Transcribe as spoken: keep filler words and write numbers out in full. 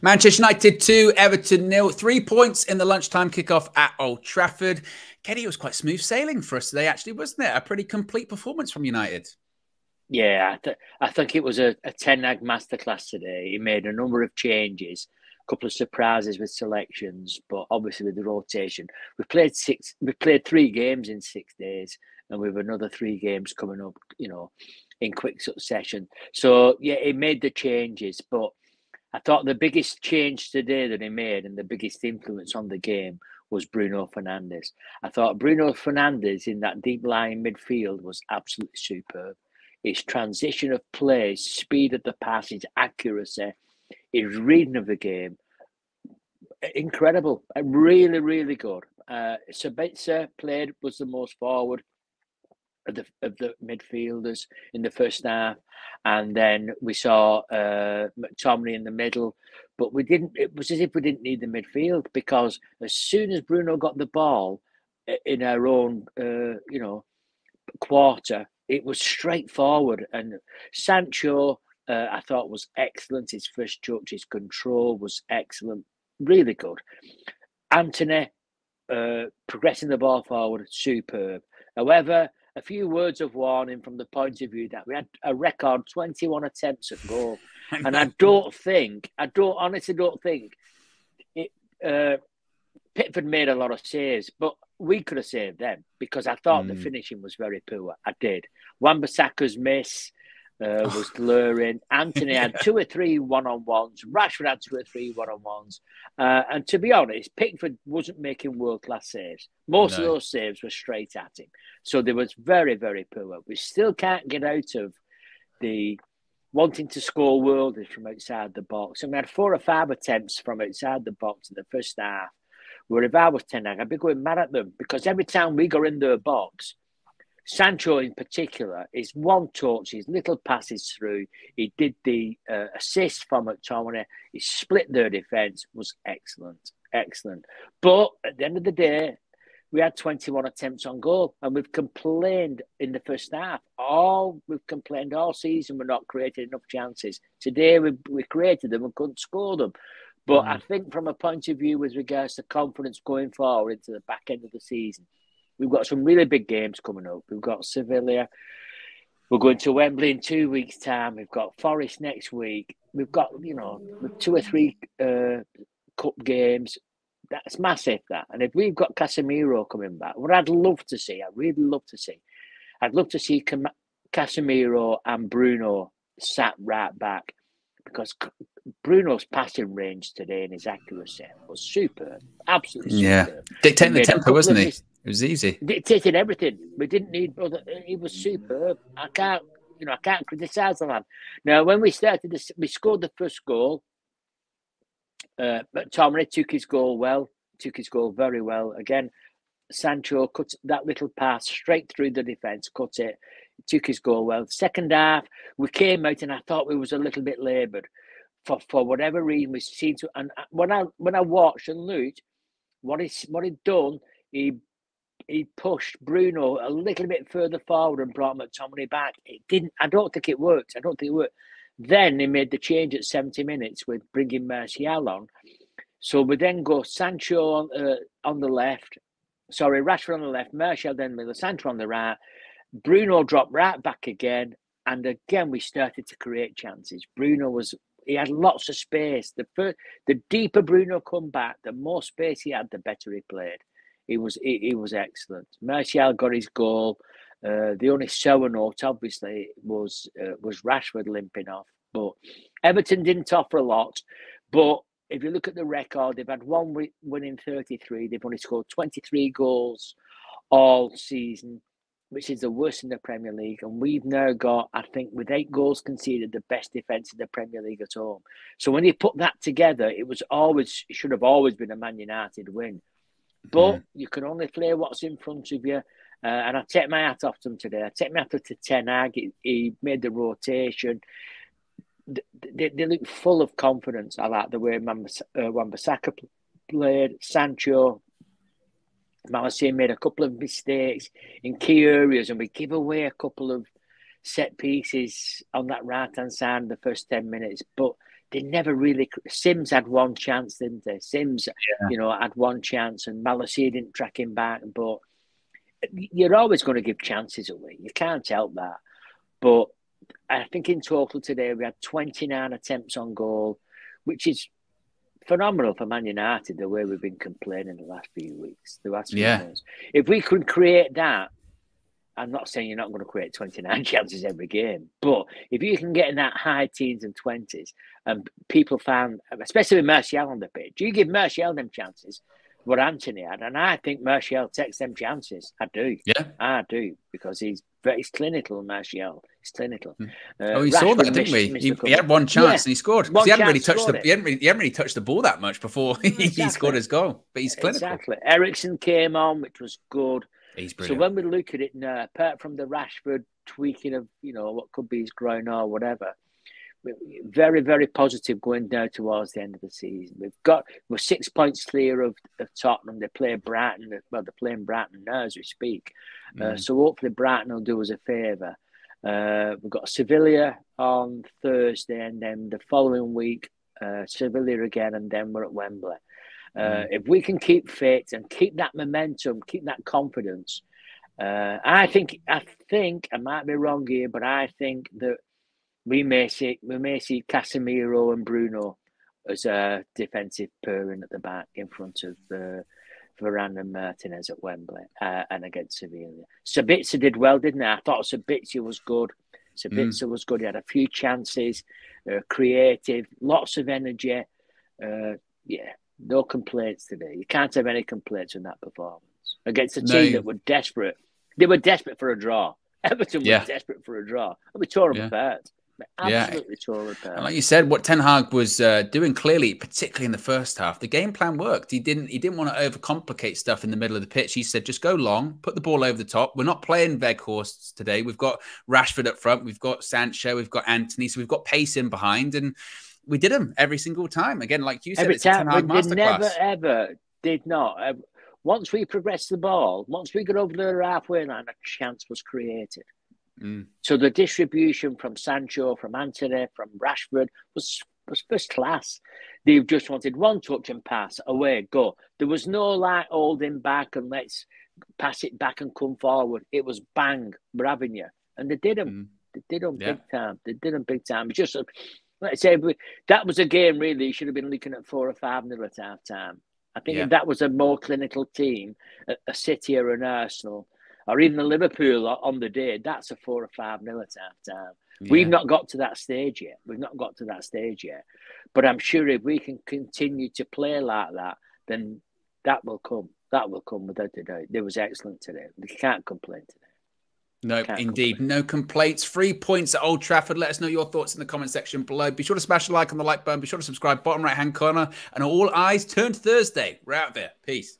Manchester United two, Everton nil. Three points in the lunchtime kickoff at Old Trafford. Kenny, it was quite smooth sailing for us today, actually, wasn't it? A pretty complete performance from United. Yeah, I, th I think it was a, a Ten Hag masterclass today. He made a number of changes, a couple of surprises with selections, but obviously with the rotation. We've played six, we've played three games in six days, and we have another three games coming up, you know, in quick succession. So, yeah, he made the changes, but I thought the biggest change today that he made and the biggest influence on the game was Bruno Fernandes. I thought Bruno Fernandes in that deep-lying midfield was absolutely superb. His transition of play, speed of the pass, his accuracy, his reading of the game, incredible. Really, really good. Uh, Sabitzer played, was the most forward of the, of the midfielders in the first half. And then we saw uh, McTominay in the middle. But we didn't. It was as if we didn't need the midfield, because as soon as Bruno got the ball in our own, uh, you know, quarter, it was straightforward. And Sancho, uh, I thought, was excellent. His first touch, his control was excellent. Really good. Antony, uh, progressing the ball forward, superb. However, a few words of warning from the point of view that we had a record twenty-one attempts at goal. And I don't think, I don't honestly don't think, it, uh, Pickford made a lot of saves, but we could have saved them, because I thought mm. the finishing was very poor. I did. Wan-Bissaka's miss uh, was luring. Antony yeah. had two or three one-on-ones. Rashford had two or three one-on-ones. Uh, and to be honest, Pickford wasn't making world-class saves. Most no. of those saves were straight at him. So they was very, very poor. We still can't get out of the wanting to score worldies from outside the box. And we had four or five attempts from outside the box in the first half, where if I was Ten Hag, I'd be going mad at them, because every time we go in their box, Sancho in particular, his one touch, his little passes through, he did the uh, assist from McTominay, he split their defence, was excellent, excellent. But at the end of the day, we had twenty-one attempts on goal, and we've complained in the first half. All we've complained all season, we're not creating enough chances. Today, we, we created them and couldn't score them. But I think from a point of view with regards to confidence going forward into the back end of the season, we've got some really big games coming up. We've got Sevilla. We're going to Wembley in two weeks' time. We've got Forest next week. We've got, you know, two or three uh, cup games. That's massive, that. And if we've got Casemiro coming back, what I'd love to see, I'd really love to see, I'd love to see Cam Casemiro and Bruno sat right back, because Bruno's passing range today and his accuracy was superb. Absolutely superb. Yeah. Dictating the tempo, wasn't he? It was easy. Dictating everything. We didn't need other. He was superb. I can't, you know, I can't criticise the lad. Now, when we started this, we scored the first goal. Uh, but McTominay took his goal well, took his goal very well. Again, Sancho cut that little pass straight through the defence, cut it, took his goal well. Second half, we came out and I thought we was a little bit laboured. For, for whatever reason, we seem to. And when I when I watched and looked, what he what he'd done, he he pushed Bruno a little bit further forward and brought McTominay back. It didn't. I don't think it worked. I don't think it worked. Then he made the change at seventy minutes with bringing Martial on. So we then go Sancho on, uh, on the left. Sorry, Rashford on the left. Martial then with Sancho on the right. Bruno dropped right back again, and again we started to create chances. Bruno was. He had lots of space. The first, the deeper Bruno come back, the more space he had, the better he played. He was he, he was excellent. Martial got his goal. Uh, the only sour note, obviously, was uh, was Rashford limping off. But Everton didn't offer a lot. But if you look at the record, they've had one win in thirty-three. They've only scored twenty-three goals all season, which is the worst in the Premier League. And we've now got, I think, with eight goals conceded, the best defence in the Premier League at home. So when you put that together, it was always, it should have always been a Man United win. But yeah. you can only play what's in front of you. Uh, and I take my hat off to him today. I take my hat off to Ten Hag. He, he made the rotation. They, they look full of confidence. I like the way Wan-Bissaka played, Sancho. Malisey made a couple of mistakes in key areas, and we give away a couple of set pieces on that right-hand side in the first ten minutes. But they never really. Sims had one chance, didn't they? Sims, yeah. you know, had one chance, and Malisey didn't track him back. But you're always going to give chances away. You can't help that. But I think in total today we had twenty-nine attempts on goal, which is phenomenal for Man United, the way we've been complaining the last few weeks. The last few yeah. years. If we could create that, I'm not saying you're not going to create twenty-nine chances every game, but if you can get in that high teens and twenties, and people found, especially with Martial on the pitch, you give Martial them chances, what Antony had, and I think Martial takes them chances. I do. Yeah. I do, because he's He's clinical, Martial. He's clinical. Uh, oh, we Rashford saw that, didn't we? He, he had one chance yeah. and he scored. He hadn't, really touched the, he, hadn't really, he hadn't really touched the ball that much before he, exactly. he scored his goal. But he's clinical. Exactly. Ericsson came on, which was good. He's brilliant. So when we look at it now, apart from the Rashford tweaking of, you know, what could be his groin or whatever, very, very positive going down towards the end of the season. We've got, we're six points clear of, of Tottenham. They play Brighton, well, they're playing Brighton now as we speak. Mm. Uh, so hopefully Brighton will do us a favour. Uh, we've got Sevilla on Thursday, and then the following week, uh, Sevilla again, and then we're at Wembley. Uh, mm. If we can keep fit and keep that momentum, keep that confidence, uh, I think, I think, I might be wrong here, but I think that We may see we may see Casemiro and Bruno as a defensive pairing at the back in front of uh, Varane and Martinez at Wembley uh, and against Sevilla. Sabitzer did well, didn't he? I thought Sabitzer was good. Sabitzer mm. was good. He had a few chances, uh, creative, lots of energy. Uh, yeah, no complaints today. You can't have any complaints in that performance against a no. team that were desperate. They were desperate for a draw. Everton yeah. were desperate for a draw, and we tore them yeah. apart. Absolutely yeah. tore apart. And like you said, what Ten Hag was uh, doing clearly, particularly in the first half, the game plan worked. He didn't. He didn't want to overcomplicate stuff in the middle of the pitch. He said, just go long, put the ball over the top. We're not playing Veghorst today. We've got Rashford up front. We've got Sancho. We've got Antony. So we've got pace in behind, and we did them every single time. Again, like you said, every it's time, a Ten Hag masterclass. Never ever did not. Um, once we progressed the ball, once we got over the halfway line, a chance was created. Mm. So the distribution from Sancho, from Antony, from Rashford was, was first class. They just wanted one touch and pass, away, go. There was no like holding back and let's pass it back and come forward. It was bang, we're having you. And they did them. Mm. They did them yeah. big time. They did them big time. It's just, like I say, that was a game really you should have been looking at four or five nil at half time. I think yeah. if that was a more clinical team, a, a City or an Arsenal, or even the Liverpool on the day, that's a four or five nil at half time. Yeah. We've not got to that stage yet. We've not got to that stage yet. But I'm sure if we can continue to play like that, then that will come. That will come without a doubt. It was excellent today. We can't complain today. No, Can't indeed. Complain. No complaints. Three points at Old Trafford. Let us know your thoughts in the comment section below. Be sure to smash the like on the like button. Be sure to subscribe, bottom right-hand corner. And all eyes turned Thursday. We're out there. Peace.